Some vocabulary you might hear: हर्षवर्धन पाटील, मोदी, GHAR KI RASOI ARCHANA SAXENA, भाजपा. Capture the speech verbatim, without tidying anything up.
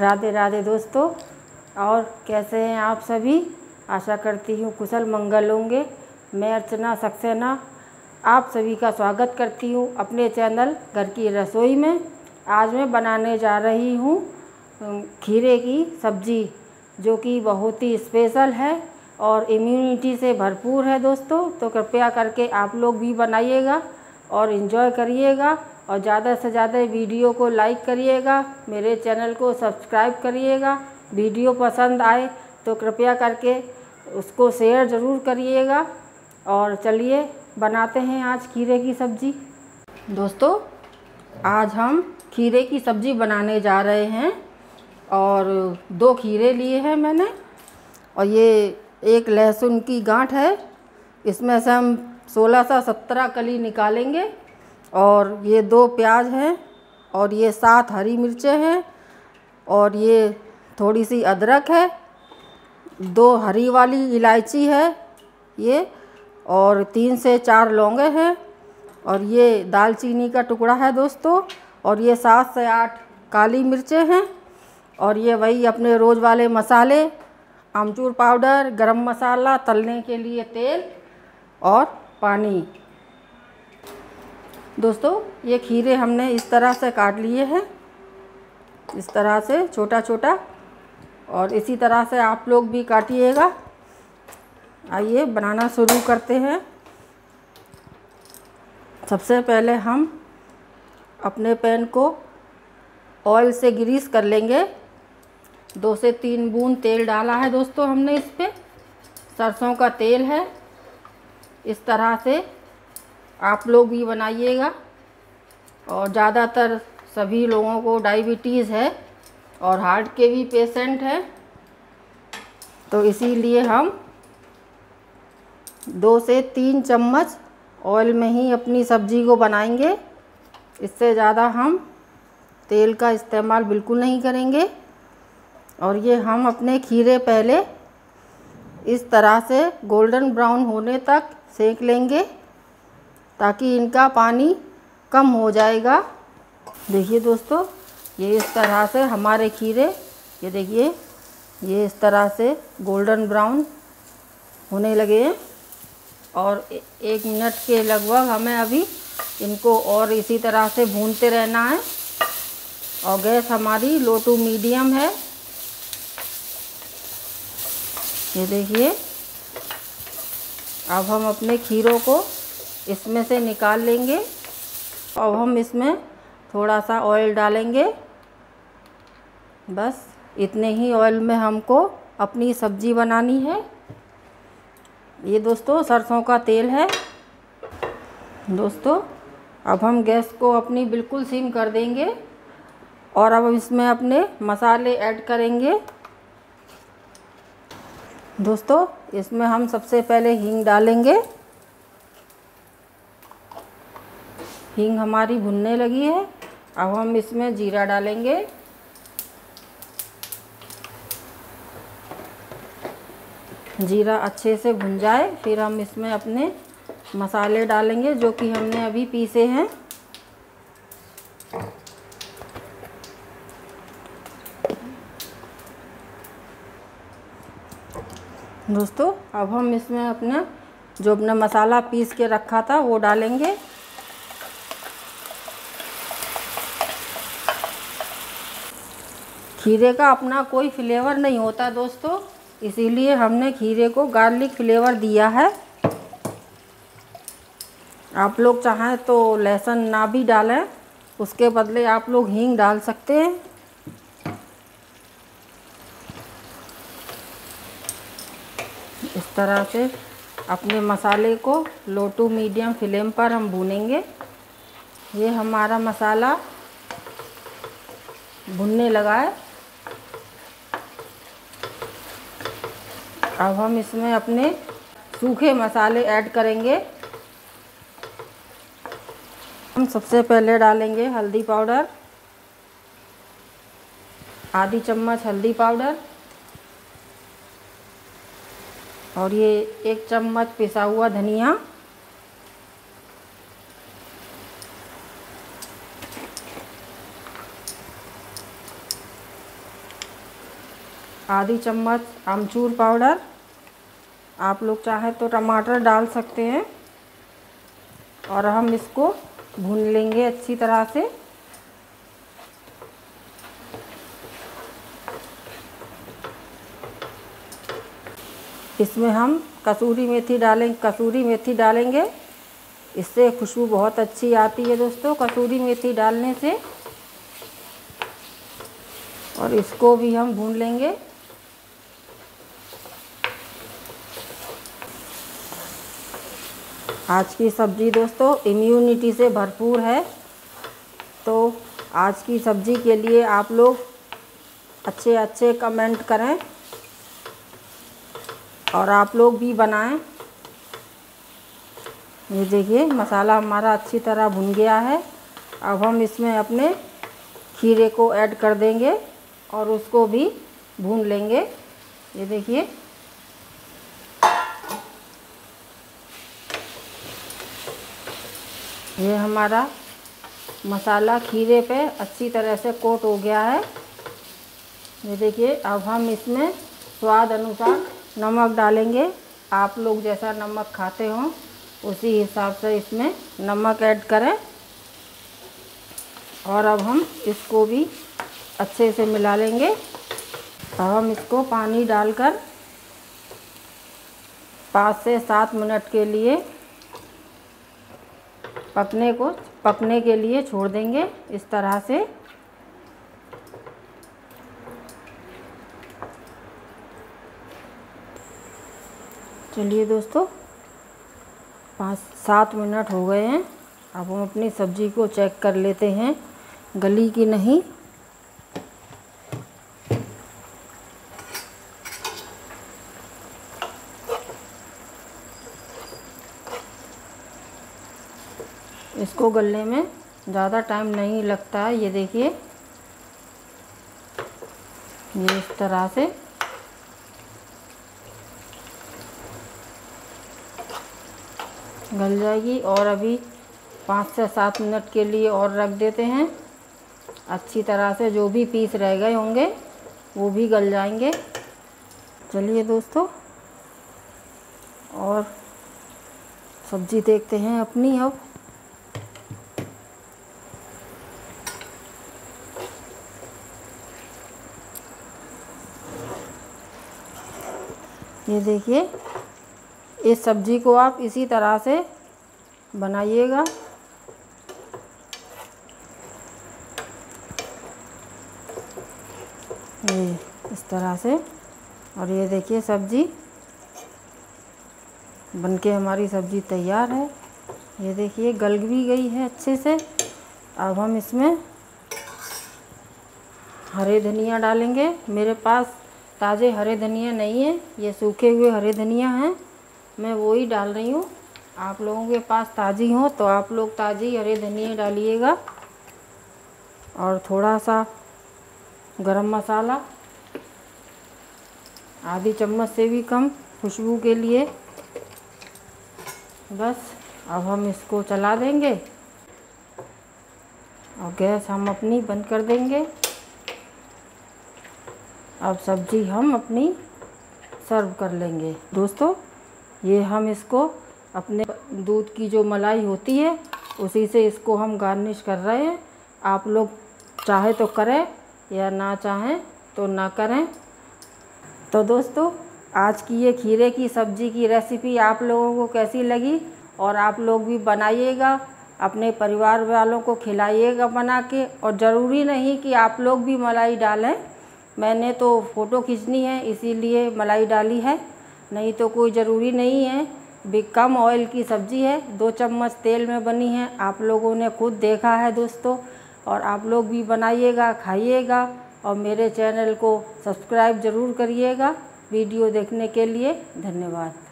राधे राधे दोस्तों, और कैसे हैं आप सभी। आशा करती हूँ कुशल मंगल होंगे। मैं अर्चना सक्सेना आप सभी का स्वागत करती हूँ अपने चैनल घर की रसोई में। आज मैं बनाने जा रही हूँ खीरे की सब्ज़ी, जो कि बहुत ही स्पेशल है और इम्यूनिटी से भरपूर है दोस्तों। तो कृपया करके आप लोग भी बनाइएगा और इन्जॉय करिएगा, और ज़्यादा से ज़्यादा वीडियो को लाइक करिएगा, मेरे चैनल को सब्सक्राइब करिएगा। वीडियो पसंद आए तो कृपया करके उसको शेयर ज़रूर करिएगा। और चलिए बनाते हैं आज खीरे की सब्ज़ी। दोस्तों आज हम खीरे की सब्ज़ी बनाने जा रहे हैं, और दो खीरे लिए हैं मैंने, और ये एक लहसुन की गांठ है। इसमें से हम सोलह से सत्रह कली निकालेंगे, और ये दो प्याज हैं, और ये सात हरी मिर्चें हैं, और ये थोड़ी सी अदरक है, दो हरी वाली इलायची है ये, और तीन से चार लौंगे हैं, और ये दालचीनी का टुकड़ा है दोस्तों, और ये सात से आठ काली मिर्चें हैं, और ये वही अपने रोज़ वाले मसाले, आमचूर पाउडर, गरम मसाला, तलने के लिए तेल और पानी। दोस्तों ये खीरे हमने इस तरह से काट लिए हैं, इस तरह से छोटा छोटा, और इसी तरह से आप लोग भी काटिएगा। आइए बनाना शुरू करते हैं। सबसे पहले हम अपने पैन को ऑयल से ग्रीस कर लेंगे। दो से तीन बूंद तेल डाला है दोस्तों हमने, इस पर सरसों का तेल है। इस तरह से आप लोग भी बनाइएगा, और ज़्यादातर सभी लोगों को डायबिटीज़ है और हार्ट के भी पेशेंट हैं, तो इसीलिए हम दो से तीन चम्मच ऑयल में ही अपनी सब्ज़ी को बनाएंगे। इससे ज़्यादा हम तेल का इस्तेमाल बिल्कुल नहीं करेंगे। और ये हम अपने खीरे पहले इस तरह से गोल्डन ब्राउन होने तक सेंक लेंगे, ताकि इनका पानी कम हो जाएगा। देखिए दोस्तों, ये इस तरह से हमारे खीरे, ये देखिए, ये इस तरह से गोल्डन ब्राउन होने लगे हैं, और एक मिनट के लगभग हमें अभी इनको और इसी तरह से भूनते रहना है। और गैस हमारी लो टू मीडियम है। ये देखिए, अब हम अपने खीरों को इसमें से निकाल लेंगे। अब हम इसमें थोड़ा सा ऑयल डालेंगे, बस इतने ही ऑयल में हमको अपनी सब्ज़ी बनानी है। ये दोस्तों सरसों का तेल है। दोस्तों अब हम गैस को अपनी बिल्कुल सिम कर देंगे, और अब इसमें अपने मसाले ऐड करेंगे। दोस्तों इसमें हम सबसे पहले हींग डालेंगे। हींग हमारी भुनने लगी है, अब हम इसमें जीरा डालेंगे। जीरा अच्छे से भुन जाए, फिर हम इसमें अपने मसाले डालेंगे, जो कि हमने अभी पीसे हैं। दोस्तों अब हम इसमें अपने जो अपने मसाला पीस के रखा था वो डालेंगे। खीरे का अपना कोई फ्लेवर नहीं होता दोस्तों, इसीलिए हमने खीरे को गार्लिक फ्लेवर दिया है। आप लोग चाहें तो लहसुन ना भी डालें, उसके बदले आप लोग हींग डाल सकते हैं। इस तरह से अपने मसाले को लो टू मीडियम फ्लेम पर हम भूनेंगे। ये हमारा मसाला भुनने लगा है। अब हम इसमें अपने सूखे मसाले ऐड करेंगे। हम सबसे पहले डालेंगे हल्दी पाउडर, आधी चम्मच हल्दी पाउडर, और ये एक चम्मच पिसा हुआ धनिया, आधी चम्मच आमचूर पाउडर, आप लोग चाहे तो टमाटर डाल सकते हैं। और हम इसको भून लेंगे अच्छी तरह से। इसमें हम कसूरी मेथी डालें कसूरी मेथी डालेंगे, इससे खुशबू बहुत अच्छी आती है दोस्तों कसूरी मेथी डालने से। और इसको भी हम भून लेंगे। आज की सब्ज़ी दोस्तों इम्यूनिटी से भरपूर है, तो आज की सब्ज़ी के लिए आप लोग अच्छे अच्छे कमेंट करें और आप लोग भी बनाएं। ये देखिए मसाला हमारा अच्छी तरह भुन गया है। अब हम इसमें अपने खीरे को ऐड कर देंगे और उसको भी भून लेंगे। ये देखिए ये हमारा मसाला खीरे पे अच्छी तरह से कोट हो गया है। ये देखिए अब हम इसमें स्वाद अनुसार नमक डालेंगे। आप लोग जैसा नमक खाते हो उसी हिसाब से इसमें नमक ऐड करें। और अब हम इसको भी अच्छे से मिला लेंगे। अब हम इसको पानी डालकर पाँच से सात मिनट के लिए पकने को पकने के लिए छोड़ देंगे इस तरह से। चलिए दोस्तों पाँच सात मिनट हो गए हैं। अब हम अपनी सब्ज़ी को चेक कर लेते हैं गली की नहीं। इसको गलने में ज़्यादा टाइम नहीं लगता है। ये देखिए ये इस तरह से गल जाएगी। और अभी पाँच से सात मिनट के लिए और रख देते हैं। अच्छी तरह से जो भी पीस रह गए होंगे वो भी गल जाएंगे। चलिए दोस्तों और सब्ज़ी देखते हैं अपनी। अब ये देखिए इस सब्ज़ी को आप इसी तरह से बनाइएगा। ये इस तरह से। और ये देखिए सब्ज़ी बनके हमारी सब्ज़ी तैयार है। ये देखिए गल भी गई है अच्छे से। अब हम इसमें हरे धनिया डालेंगे। मेरे पास ताज़े हरे धनिया नहीं है, ये सूखे हुए हरे धनिया हैं, मैं वो ही डाल रही हूँ। आप लोगों के पास ताज़ी हो तो आप लोग ताज़ी हरे धनिया डालिएगा। और थोड़ा सा गरम मसाला आधी चम्मच से भी कम खुशबू के लिए। बस अब हम इसको चला देंगे और गैस हम अपनी बंद कर देंगे। अब सब्ज़ी हम अपनी सर्व कर लेंगे। दोस्तों ये हम इसको अपने दूध की जो मलाई होती है उसी से इसको हम गार्निश कर रहे हैं। आप लोग चाहे तो करें या ना चाहें तो ना करें। तो दोस्तों आज की ये खीरे की सब्ज़ी की रेसिपी आप लोगों को कैसी लगी, और आप लोग भी बनाइएगा, अपने परिवार वालों को खिलाइएगा बना के। और ज़रूरी नहीं कि आप लोग भी मलाई डालें, मैंने तो फ़ोटो खींचनी है इसीलिए मलाई डाली है, नहीं तो कोई ज़रूरी नहीं है। भी कम ऑयल की सब्ज़ी है, दो चम्मच तेल में बनी है, आप लोगों ने खुद देखा है दोस्तों। और आप लोग भी बनाइएगा, खाइएगा। और मेरे चैनल को सब्सक्राइब ज़रूर करिएगा। वीडियो देखने के लिए धन्यवाद।